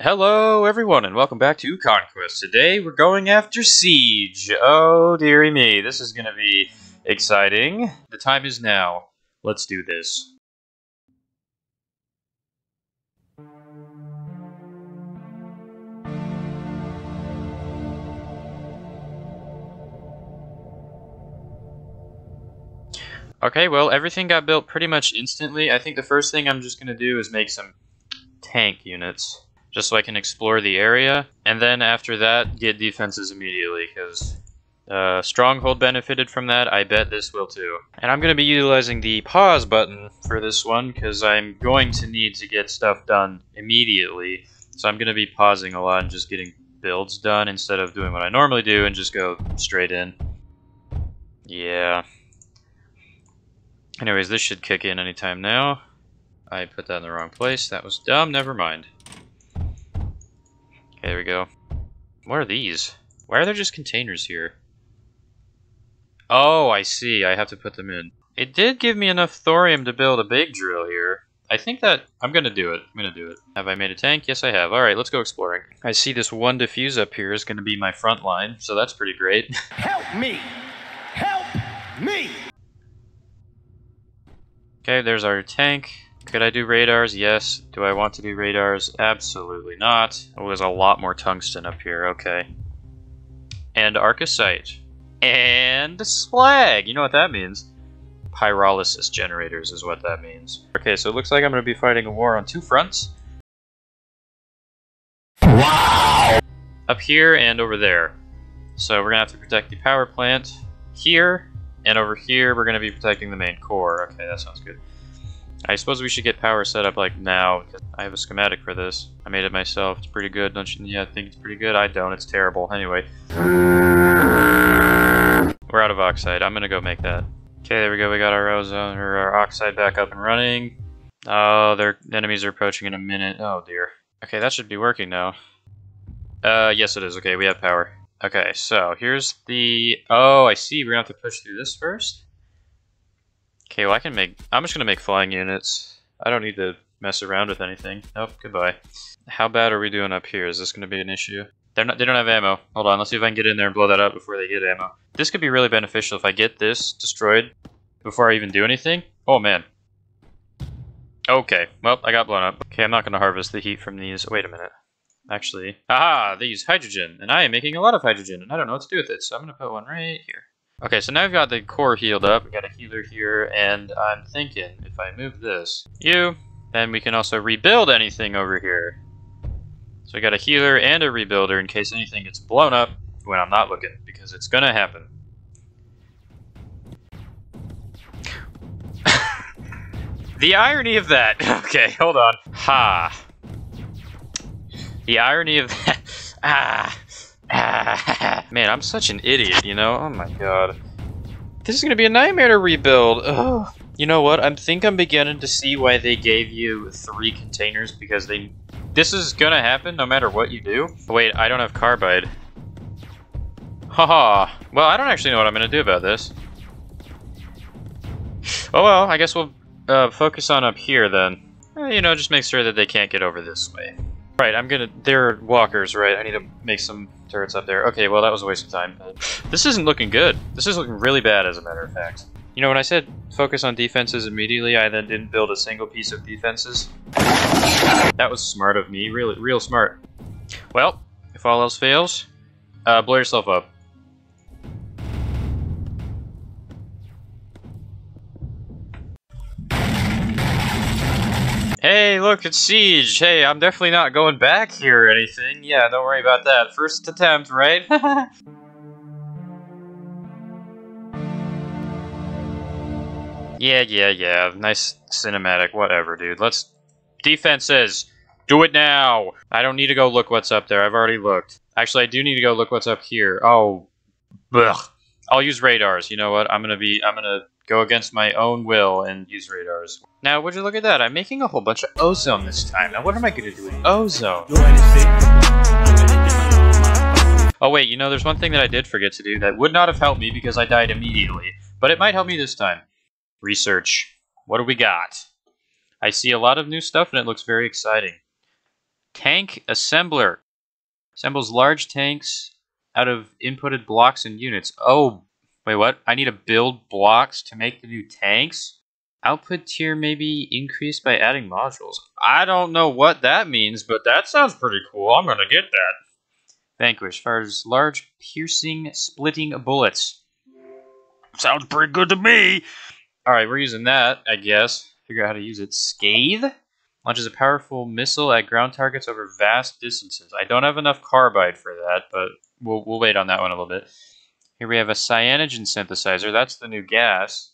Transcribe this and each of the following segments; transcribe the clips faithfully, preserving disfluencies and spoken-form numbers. Hello everyone and welcome back to Conquest. Today we're going after Siege. Oh dearie me, this is gonna be exciting. The time is now. Let's do this. Okay, well everything got built pretty much instantly. I think the first thing I'm just gonna do is make some tank units, just so I can explore the area, and then after that, get defenses immediately, because uh, Stronghold benefited from that, I bet this will too. And I'm going to be utilizing the pause button for this one, because I'm going to need to get stuff done immediately, so I'm going to be pausing a lot and just getting builds done instead of doing what I normally do and just go straight in. Yeah. Anyways, this should kick in anytime now. I put that in the wrong place, that was dumb, never mind. Okay, there we go. What are these? Why are there just containers here? Oh, I see. I have to put them in. It did give me enough thorium to build a big drill here. I think that... I'm gonna do it. I'm gonna do it. Have I made a tank? Yes, I have. Alright, let's go exploring. I see this one diffuse up here is gonna be my front line, so that's pretty great. Help me! Help me! Okay, there's our tank. Could I do radars? Yes. Do I want to do radars? Absolutely not. Oh, there's a lot more tungsten up here. Okay. And arcosite. And slag! You know what that means. Pyrolysis generators is what that means. Okay, so it looks like I'm going to be fighting a war on two fronts. Wow! Up here and over there. So we're going to have to protect the power plant here. And over here, we're going to be protecting the main core. Okay, that sounds good. I suppose we should get power set up like now. I have a schematic for this. I made it myself. It's pretty good, don't you? Yeah, I think it's pretty good. I don't. It's terrible. Anyway. We're out of oxide. I'm gonna go make that. Okay, there we go. We got our ozone or our oxide back up and running. Oh, their enemies are approaching in a minute. Oh dear. Okay, that should be working now. Uh, yes it is. Okay, we have power. Okay, so here's the... Oh, I see. We're gonna have to push through this first. Okay, well I can make, I'm just gonna make flying units. I don't need to mess around with anything. Nope, goodbye. How bad are we doing up here? Is this gonna be an issue? They're not, they don't have ammo. Hold on, let's see if I can get in there and blow that up before they get ammo. This could be really beneficial if I get this destroyed before I even do anything. Oh man. Okay, well, I got blown up. Okay, I'm not gonna harvest the heat from these. Wait a minute. Actually, aha, they use hydrogen, and I am making a lot of hydrogen, and I don't know what to do with it, so I'm gonna put one right here. Okay, so now I've got the core healed up, we've got a healer here, and I'm thinking if I move this, you, then we can also rebuild anything over here. So I got a healer and a rebuilder in case anything gets blown up when I'm not looking, because it's gonna happen. The irony of that, okay, hold on, ha. The irony of that, ah. Man, I'm such an idiot, you know? Oh my god. This is gonna be a nightmare to rebuild. Ugh. You know what? I think I'm beginning to see why they gave you three containers, because they... This is gonna happen no matter what you do. Wait, I don't have carbide. Haha. -ha. Well, I don't actually know what I'm gonna do about this. Oh well, I guess we'll uh, focus on up here then. Eh, you know, just make sure that they can't get over this way. Right, I'm gonna... They're walkers, right? I need to make some turrets up there. Okay, well, that was a waste of time. This isn't looking good. This is looking really bad, as a matter of fact. You know, when I said focus on defenses immediately, I then didn't build a single piece of defenses. That was smart of me. Really, real smart. Well, if all else fails, uh, blow yourself up. Hey, look, it's Siege. Hey, I'm definitely not going back here or anything. Yeah, don't worry about that. First attempt, right? yeah, yeah, yeah. Nice cinematic. Whatever, dude. Let's... Defenses! Do it now! I don't need to go look what's up there. I've already looked. Actually, I do need to go look what's up here. Oh. Blech. I'll use radars. You know what? I'm gonna be... I'm gonna... go against my own will and use radars. Now, would you look at that? I'm making a whole bunch of ozone this time. Now, what am I going to do with ozone? Oh wait, you know, there's one thing that I did forget to do that would not have helped me because I died immediately, but it might help me this time. Research. What do we got? I see a lot of new stuff and it looks very exciting. Tank assembler. Assembles large tanks out of inputted blocks and units. Oh, wait, what? I need to build blocks to make the new tanks? Output tier may be increased by adding modules. I don't know what that means, but that sounds pretty cool. I'm gonna get that. Vanquish fires large, piercing, splitting bullets. Sounds pretty good to me. All right, we're using that, I guess. Figure out how to use it. Scathe launches a powerful missile at ground targets over vast distances. I don't have enough carbide for that, but we'll, we'll wait on that one a little bit. Here we have a cyanogen synthesizer. That's the new gas.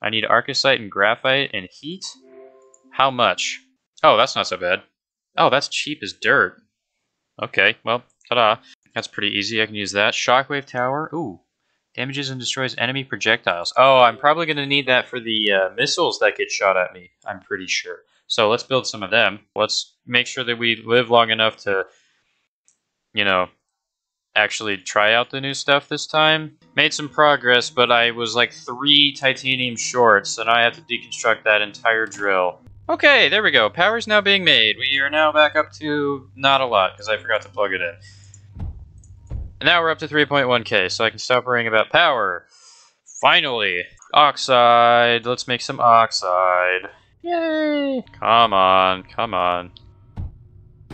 I need arcosite and graphite and heat. How much? Oh, that's not so bad. Oh, that's cheap as dirt. Okay, well, ta-da. That's pretty easy. I can use that. Shockwave tower. Ooh. Damages and destroys enemy projectiles. Oh, I'm probably going to need that for the uh, missiles that get shot at me, I'm pretty sure. So let's build some of them. Let's make sure that we live long enough to, you know, actually try out the new stuff this time. Made some progress, but I was like three titanium shorts, and I had to deconstruct that entire drill. Okay, there we go. Power's now being made. We are now back up to not a lot, because I forgot to plug it in. And now we're up to three point one K, so I can stop worrying about power. Finally! Oxide! Let's make some oxide. Yay! Come on, come on.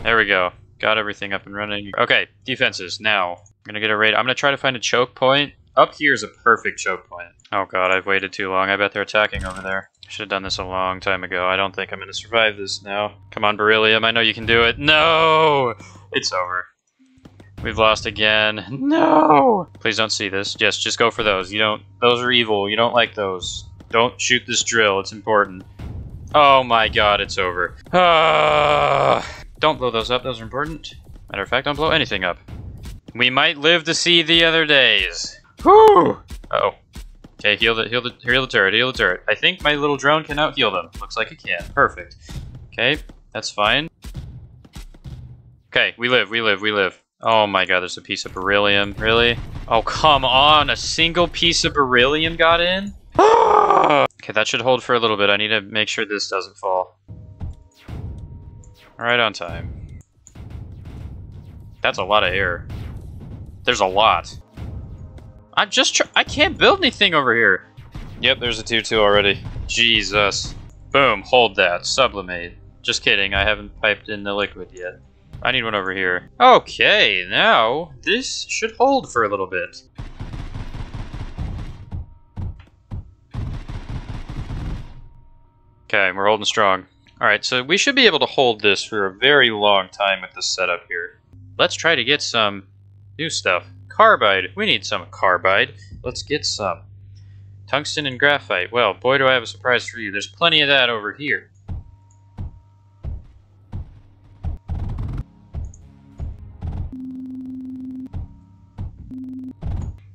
There we go. Got everything up and running. Okay, defenses, now. I'm gonna get a raid. I'm gonna try to find a choke point. Up here is a perfect choke point. Oh god, I've waited too long. I bet they're attacking over there. I should have done this a long time ago. I don't think I'm gonna survive this now. Come on, beryllium, I know you can do it. No! It's over. We've lost again. No! Please don't see this. Just, just go for those. You don't... Those are evil. You don't like those. Don't shoot this drill. It's important. Oh my god, it's over. Uh, don't blow those up. Those are important. Matter of fact, don't blow anything up. We might live to see the other days. Whew! Uh-oh. Okay, heal the, heal the, heal the turret. Heal the turret. I think my little drone can out-heal them. Looks like it can. Perfect. Okay, that's fine. Okay, we live, we live, we live. Oh my god, there's a piece of beryllium. Really? Oh, come on! A single piece of beryllium got in? Okay, that should hold for a little bit. I need to make sure this doesn't fall. Right on time. That's a lot of air. There's a lot. I'm just tr- I can't build anything over here! Yep, there's a tier two already. Jesus. Boom, hold that. Sublimate. Just kidding, I haven't piped in the liquid yet. I need one over here. Okay, now this should hold for a little bit. Okay, we're holding strong. Alright, so we should be able to hold this for a very long time with this setup here. Let's try to get some new stuff. Carbide. We need some carbide. Let's get some. Tungsten and graphite. Well, boy, do I have a surprise for you. There's plenty of that over here.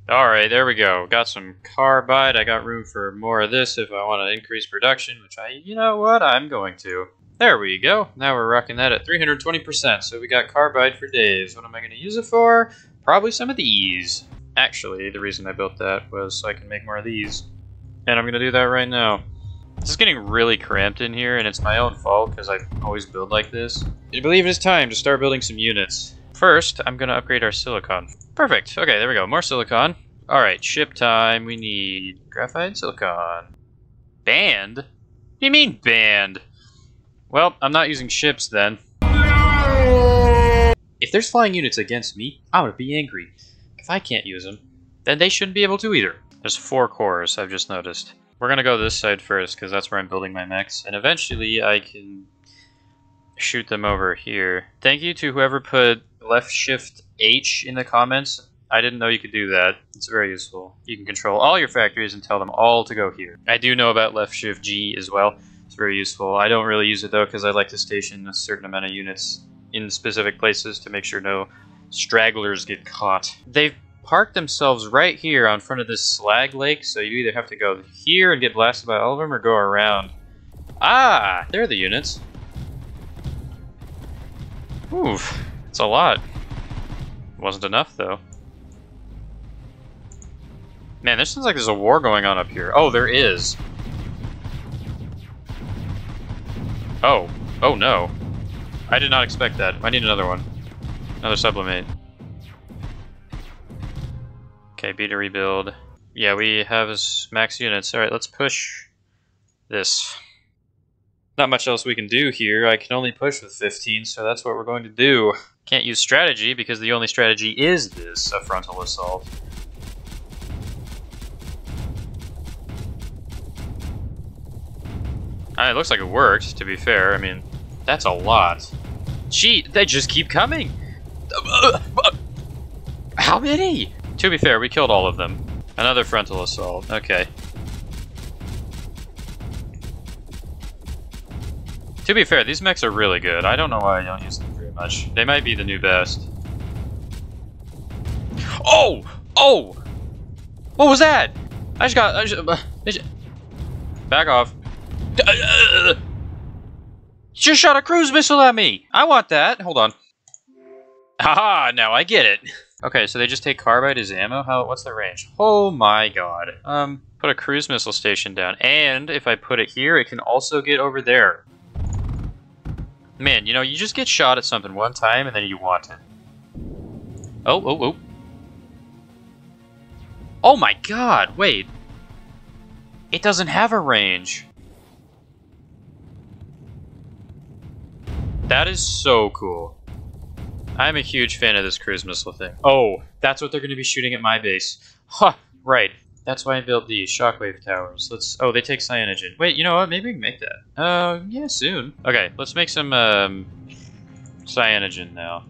Alright, there we go. Got some carbide. I got room for more of this if I want to increase production, which I, you know what, I'm going to. There we go. Now we're rocking that at three hundred twenty percent, so we got carbide for days. What am I going to use it for? Probably some of these. Actually, the reason I built that was so I can make more of these. And I'm going to do that right now. This is getting really cramped in here, and it's my own fault because I always build like this. I believe it is time to start building some units. First, I'm going to upgrade our silicon. Perfect. Okay, there we go. More silicon. Alright, ship time. We need graphite and silicon. Banned? What do you mean banned? Well, I'm not using ships then. If there's flying units against me, I'm going to be angry. If I can't use them, then they shouldn't be able to either. There's four cores, I've just noticed. We're going to go this side first, because that's where I'm building my mechs. And eventually I can shoot them over here. Thank you to whoever put left shift H in the comments. I didn't know you could do that. It's very useful. You can control all your factories and tell them all to go here. I do know about left shift G as well. It's very useful. I don't really use it though because I like to station a certain amount of units in specific places to make sure no stragglers get caught. They've parked themselves right here on front of this slag lake, so you either have to go here and get blasted by all of them or go around. Ah, there are the units. Oof, it's a lot. Wasn't enough though. Man, this sounds like there's a war going on up here. Oh, there is. Oh. Oh, no. I did not expect that. I need another one. Another sublimate. Okay, B to rebuild. Yeah, we have max units. Alright, let's push this. Not much else we can do here. I can only push with fifteen, so that's what we're going to do. Can't use strategy, because the only strategy is this, a frontal assault. I mean, it looks like it worked, to be fair. I mean, that's a lot. Gee, they just keep coming! How many? To be fair, we killed all of them. Another frontal assault, okay. To be fair, these mechs are really good. I don't know why I don't use them very much. They might be the new best. Oh! Oh! What was that? I just got... I just, uh, I just... Back off. Uh, just shot a cruise missile at me! I want that! Hold on. Haha, now I get it. Okay, so they just take carbide as ammo? How? What's their range? Oh my god. Um, put a cruise missile station down. And if I put it here, it can also get over there. Man, you know, you just get shot at something one time and then you want it. Oh, oh, oh. Oh my god, wait. It doesn't have a range. That is so cool. I'm a huge fan of this cruise missile thing. Oh, that's what they're going to be shooting at my base. Huh, right. That's why I built the shockwave towers. Let's. Oh, they take cyanogen. Wait, you know what? Maybe we can make that. Uh, yeah, soon. Okay, let's make some um, cyanogen now.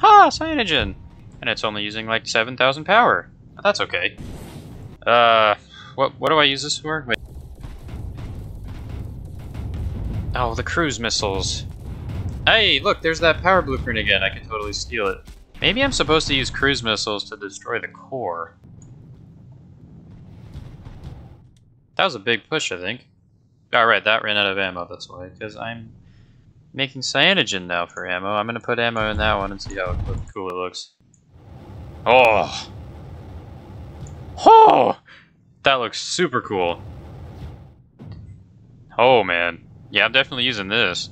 Ha, ah, cyanogen, and it's only using like seven thousand power. That's okay. Uh, what what do I use this for? Wait. Oh, the cruise missiles. Hey, look, there's that power blueprint again. I can totally steal it. Maybe I'm supposed to use cruise missiles to destroy the core. That was a big push, I think. Alright, that ran out of ammo, that's why. Because I'm making cyanogen now for ammo. I'm going to put ammo in that one and see how cool it looks. Oh! Oh! That looks super cool. Oh, man. Yeah, I'm definitely using this.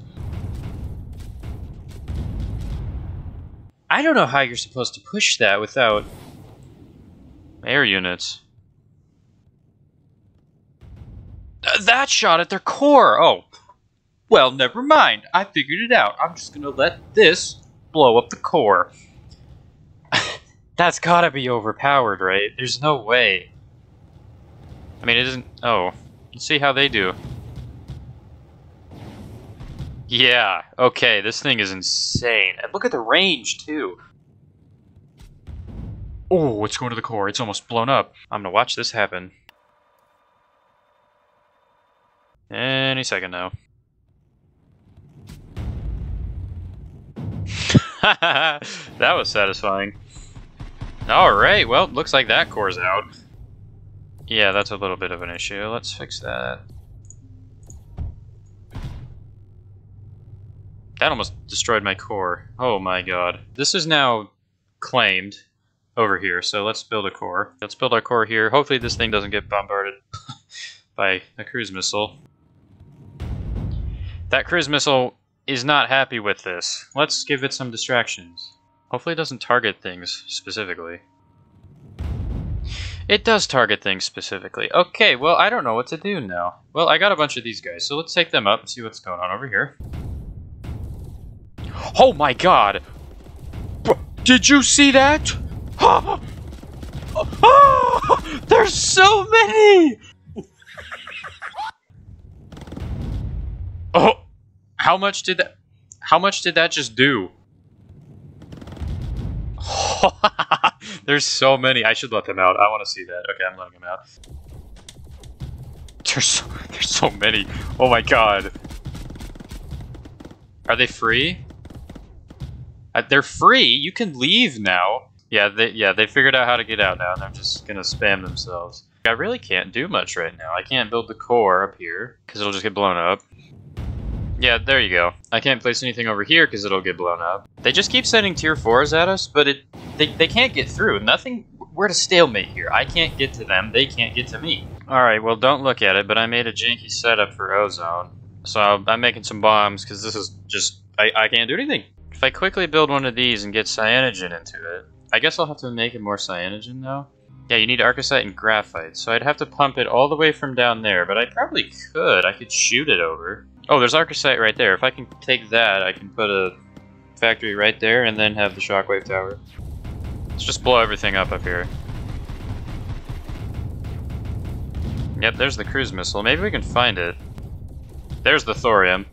I don't know how you're supposed to push that without air units. Th that shot at their core! Oh, well, never mind. I figured it out. I'm just gonna let this blow up the core. That's gotta be overpowered, right? There's no way. I mean, it isn't... Oh, let's see how they do. Yeah, okay, this thing is insane. And look at the range, too. Oh, it's going to the core. It's almost blown up. I'm gonna watch this happen. Any second now. That was satisfying. Alright, well, looks like that core's out. Yeah, that's a little bit of an issue. Let's fix that. That almost destroyed my core. Oh my god. This is now claimed over here, so let's build a core. Let's build our core here. Hopefully this thing doesn't get bombarded by a cruise missile. That cruise missile is not happy with this. Let's give it some distractions. Hopefully it doesn't target things specifically. It does target things specifically. Okay, well, I don't know what to do now. Well, I got a bunch of these guys, so let's take them up and see what's going on over here. Oh my god! Did you see that? Oh, oh, there's so many! Oh! How much did that... How much did that just do? There's so many. I should let them out. I want to see that. Okay, I'm letting them out. There's so, there's so many. Oh my god. Are they free? Uh, they're free. You can leave now. Yeah, they yeah they figured out how to get out now, and they're just gonna spam themselves. I really can't do much right now. I can't build the core up here because it'll just get blown up. Yeah, there you go. I can't place anything over here because it'll get blown up. They just keep sending tier fours at us, but it they they can't get through. Nothing we're at a stalemate here. I can't get to them, they can't get to me. Alright, well don't look at it, but I made a janky setup for Ozone. So I'm making some bombs, because this is just, I, I can't do anything. If I quickly build one of these and get cyanogen into it, I guess I'll have to make it more cyanogen though. Yeah, you need arcosite and graphite, so I'd have to pump it all the way from down there, but I probably could. I could shoot it over. Oh, there's arcosite right there. If I can take that, I can put a factory right there and then have the shockwave tower. Let's just blow everything up up here. Yep, there's the cruise missile. Maybe we can find it. There's the thorium.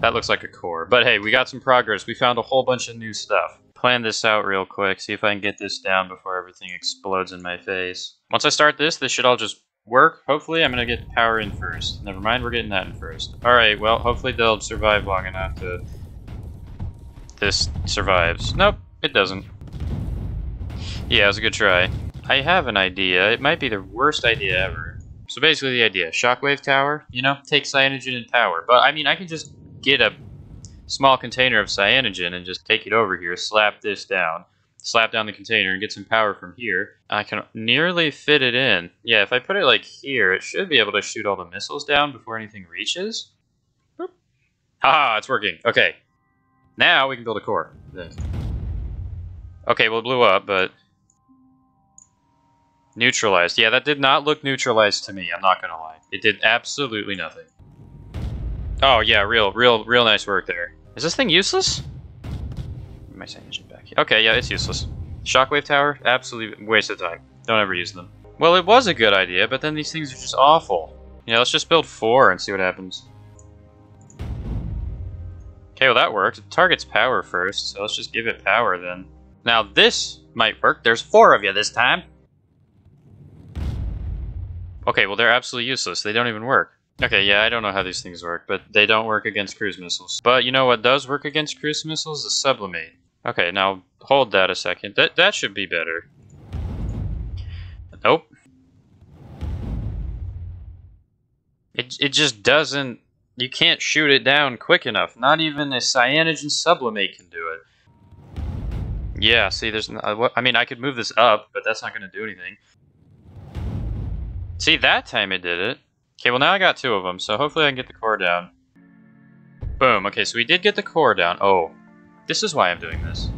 That looks like a core. But hey, we got some progress. We found a whole bunch of new stuff. Plan this out real quick, see if I can get this down before everything explodes in my face. Once I start this, this should all just work. Hopefully I'm gonna get power in first. Never mind, we're getting that in first. Alright, well, hopefully they'll survive long enough to... This survives. Nope, it doesn't. Yeah, it was a good try. I have an idea. It might be the worst idea ever. So basically the idea, shockwave tower, you know, take cyanogen and power. But I mean, I can just get a small container of cyanogen and just take it over here, slap this down, slap down the container and get some power from here. I can nearly fit it in. Yeah, if I put it like here, it should be able to shoot all the missiles down before anything reaches. Boop. Haha, it's working. Okay. Now we can build a core. Okay, well it blew up, but... Neutralized. Yeah, that did not look neutralized to me, I'm not gonna lie. It did absolutely nothing. Oh yeah, real, real, real nice work there. Is this thing useless? My cyanogen back here. Okay, yeah, it's useless. Shockwave tower, absolute waste of time. Don't ever use them. Well, it was a good idea, but then these things are just awful. Yeah, let's just build four and see what happens. Okay, well that worked. It targets power first, so let's just give it power then. Now this might work. There's four of you this time. Okay, well they're absolutely useless. They don't even work. Okay, yeah, I don't know how these things work, but they don't work against cruise missiles. But you know what does work against cruise missiles is sublimate. Okay, now hold that a second. That that should be better. Nope. It it just doesn't. You can't shoot it down quick enough. Not even a cyanogen sublimate can do it. Yeah, see, there's. No, I mean, I could move this up, but that's not going to do anything. See, that time it did it. Okay, well now I got two of them, so hopefully I can get the core down. Boom, okay, so we did get the core down. Oh, this is why I'm doing this.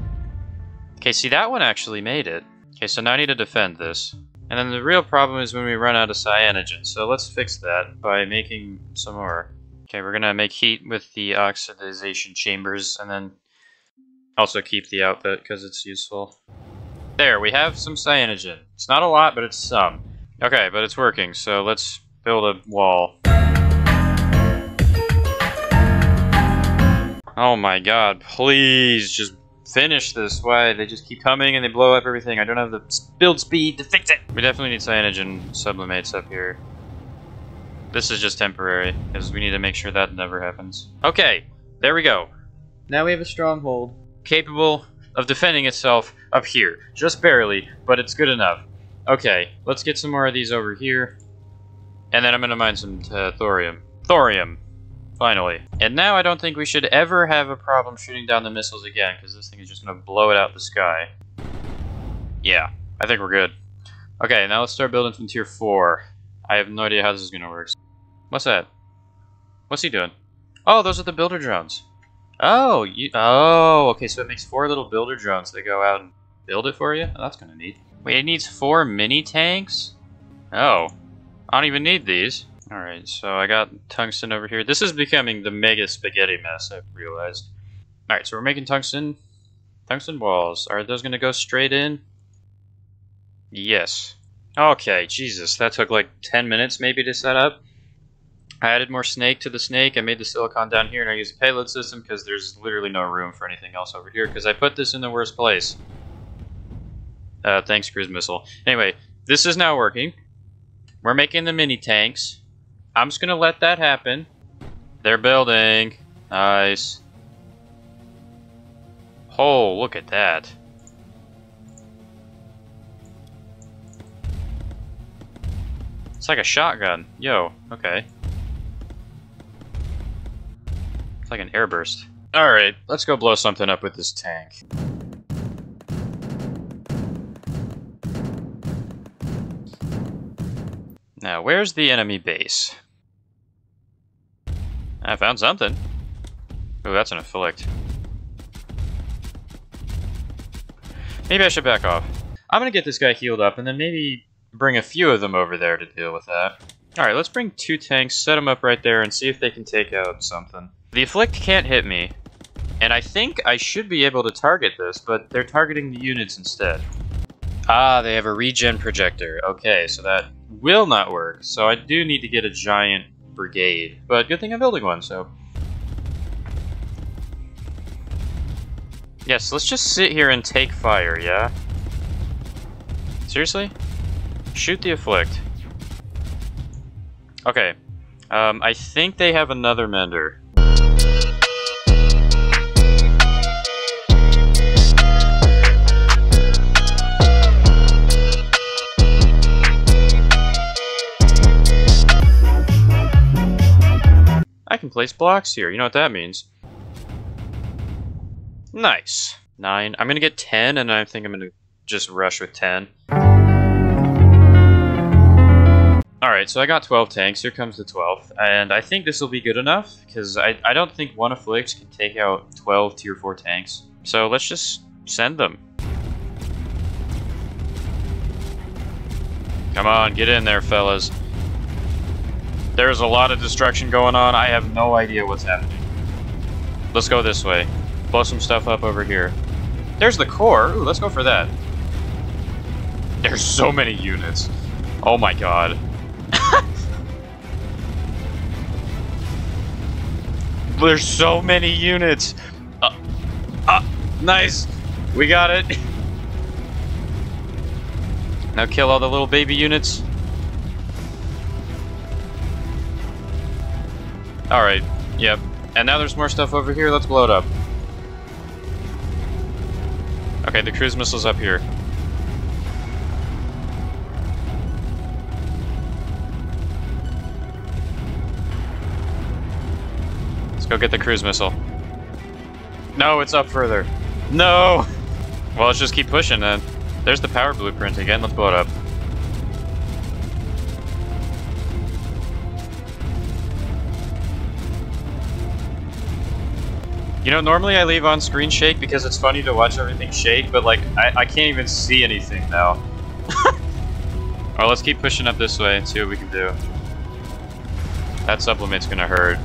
Okay, see that one actually made it. Okay, so now I need to defend this. And then the real problem is when we run out of cyanogen, so let's fix that by making some more. Okay, we're gonna make heat with the oxidation chambers and then also keep the output because it's useful. There, we have some cyanogen. It's not a lot, but it's some. Okay, but it's working, so let's build a wall. Oh my god, please just finish this. Why? They just keep coming and they blow up everything. I don't have the build speed to fix it. We definitely need cyanogen sublimates up here. This is just temporary, because we need to make sure that never happens. Okay, there we go. Now we have a stronghold. Capable of defending itself up here. Just barely, but it's good enough. Okay, let's get some more of these over here. And then I'm gonna mine some uh, thorium. Thorium! Finally. And now I don't think we should ever have a problem shooting down the missiles again, because this thing is just gonna blow it out the sky. Yeah, I think we're good. Okay, now let's start building from tier four. I have no idea how this is gonna work. What's that? What's he doing? Oh, those are the builder drones. Oh, you, oh, okay, so it makes four little builder drones that go out and build it for you? Oh, that's kinda neat. Wait, it needs four mini tanks? Oh. I don't even need these. Alright, so I got tungsten over here. This is becoming the mega spaghetti mess, I've realized. Alright, so we're making tungsten. Tungsten walls. Are those going to go straight in? Yes. Okay, Jesus, that took like ten minutes maybe to set up. I added more snake to the snake. I made the silicon down here and I used a payload system because there's literally no room for anything else over here because I put this in the worst place. Uh, thanks, cruise missile. Anyway, this is now working. We're making the mini tanks. I'm just gonna let that happen. They're building. Nice. Oh, look at that. It's like a shotgun. Yo, okay. It's like an airburst. Alright, let's go blow something up with this tank. Now, where's the enemy base? I found something. Ooh, that's an afflict. Maybe I should back off. I'm gonna get this guy healed up and then maybe bring a few of them over there to deal with that. Alright, let's bring two tanks, set them up right there, and see if they can take out something. The afflict can't hit me, and I think I should be able to target this, but they're targeting the units instead. Ah, they have a regen projector. Okay, so that will not work, so I do need to get a giant brigade, but good thing I'm building one, so... Yes, let's just sit here and take fire, yeah? Seriously? Shoot the afflict. Okay, um, I think they have another mender. I can place blocks here, you know what that means. Nice. Nine. I'm gonna get ten, and I think I'm gonna just rush with ten. Alright, so I got twelve tanks, here comes the twelfth, and I think this will be good enough, because I, I don't think one afflict can take out twelve tier four tanks. So let's just send them. Come on, get in there, fellas. There's a lot of destruction going on, I have no idea what's happening. Let's go this way. Blow some stuff up over here. There's the core. Ooh, let's go for that. There's so many units. Oh my god. There's so many units. Uh, uh, nice. We got it. Now kill all the little baby units. Alright. Yep. And now there's more stuff over here. Let's blow it up. Okay, the cruise missile's up here. Let's go get the cruise missile. No, it's up further. No! Well, let's just keep pushing then. There's the power blueprint again. Let's blow it up. You know, normally I leave on screen shake because it's funny to watch everything shake, but like, I, I can't even see anything now. Alright, let's keep pushing up this way and see what we can do. That supplement's gonna hurt.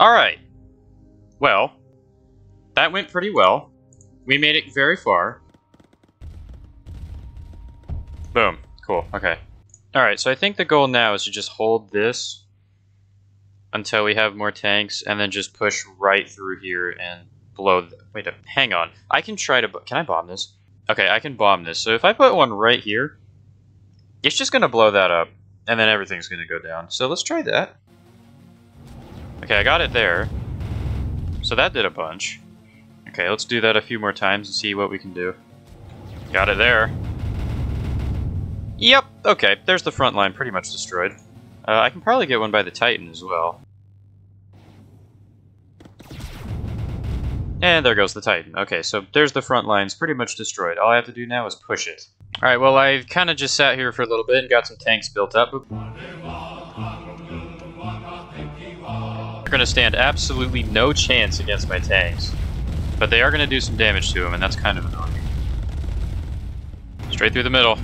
Alright. Well, that went pretty well. We made it very far. Boom. Cool. Okay. Alright, so I think the goal now is to just hold this until we have more tanks, and then just push right through here and blow... Th Wait a... Hang on. I can try to... Can I bomb this? Okay, I can bomb this. So if I put one right here, it's just going to blow that up, and then everything's going to go down. So let's try that. Okay, I got it there. So that did a bunch. Okay, let's do that a few more times and see what we can do. Got it there. Yep, okay, there's the front line pretty much destroyed. Uh, I can probably get one by the Titan as well. And there goes the Titan. Okay, so there's the front lines pretty much destroyed. All I have to do now is push it. Alright, well, I kind of just sat here for a little bit and got some tanks built up. They're going to stand absolutely no chance against my tanks. But they are going to do some damage to them, and that's kind of annoying. Straight through the middle.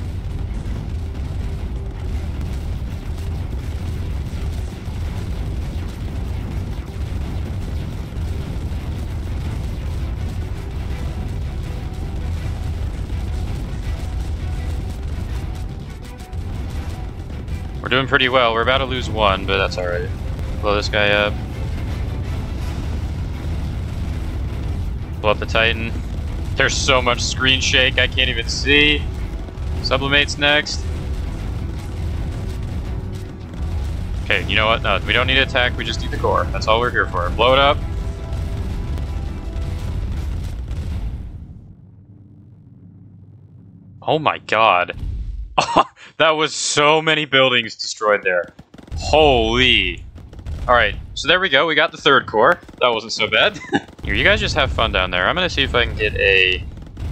We're doing pretty well. We're about to lose one, but that's alright. Blow this guy up. Blow up the Titan. There's so much screen shake, I can't even see. Sublimates next. Okay, you know what? No, we don't need to attack, we just need the core. That's all we're here for. Blow it up. Oh my god. That was so many buildings destroyed there. Holy. Alright, so there we go. We got the third core. That wasn't so bad. Here, you guys just have fun down there. I'm going to see if I can get a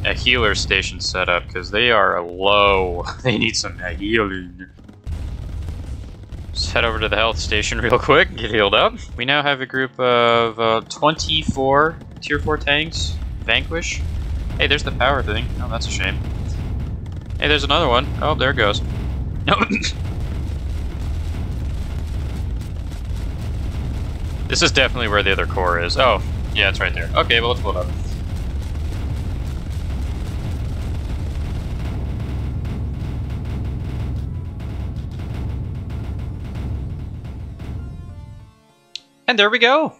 a healer station set up, because they are low. They need some healing. Just head over to the health station real quick, get healed up. We now have a group of uh, twenty-four tier four tanks. Vanquish. Hey, there's the power thing. Oh, that's a shame. Hey, there's another one. Oh, there it goes. No. This is definitely where the other core is. Oh, yeah, it's right there. Okay, well, let's pull it up. And there we go!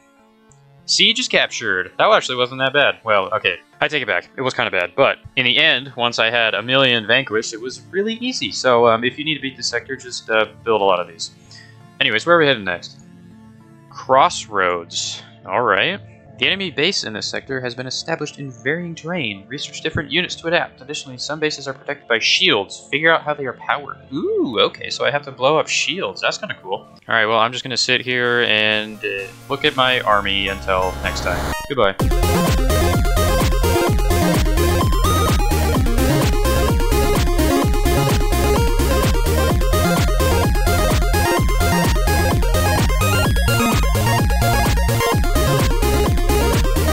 Siege is captured. That actually wasn't that bad. Well, okay, I take it back. It was kind of bad, but in the end, once I had a million vanquished, it was really easy. So um, if you need to beat the sector, just uh, build a lot of these. Anyways, where are we headed next? Crossroads. Alright. The enemy base in this sector has been established in varying terrain. Research different units to adapt. Additionally, some bases are protected by shields. Figure out how they are powered. Ooh, okay, so I have to blow up shields. That's kind of cool. Alright, well, I'm just going to sit here and uh, look at my army until next time. Goodbye.